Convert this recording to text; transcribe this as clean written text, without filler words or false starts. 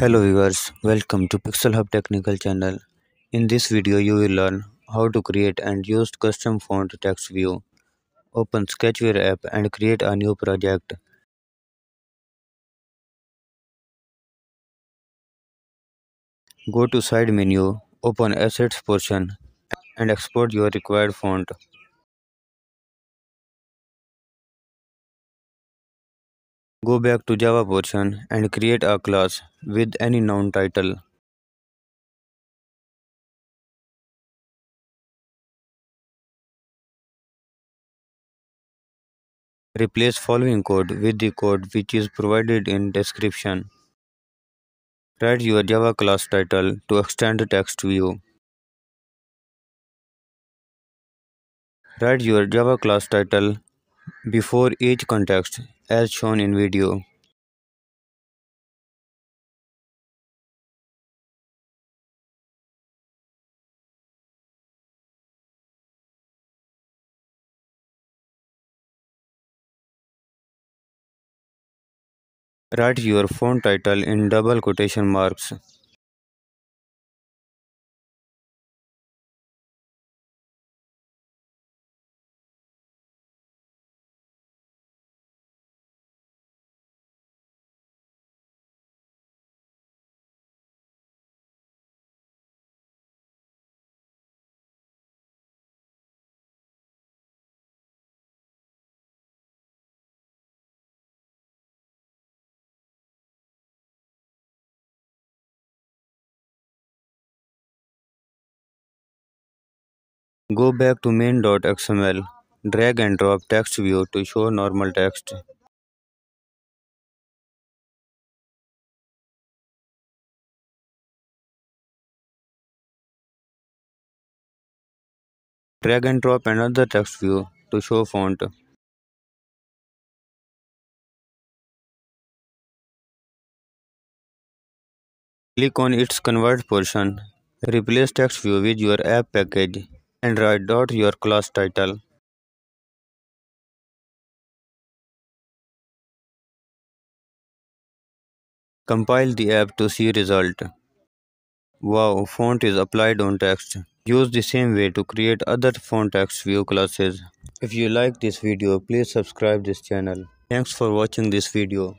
Hello viewers, welcome to Pixelhub Technical channel. In this video you will learn how to create and use custom font text view. Open Sketchware app and create a new project. Go to side menu, open assets portion and export your required font. Go back to Java portion and create a class with any noun title. Replace following code with the code which is provided in description. Write your Java class title to extend text view. Write your Java class title before each context as shown in video. Write your font title in double quotation marks. Go back to main.xml, drag and drop text view to show normal text. Drag and drop another text view to show font. Click on its convert portion, replace text view with your app package and write dot your class title. Compile the app to see result. Wow, font is applied on text. Use the same way to create other font text view classes. If you like this video, please subscribe this channel. Thanks for watching this video.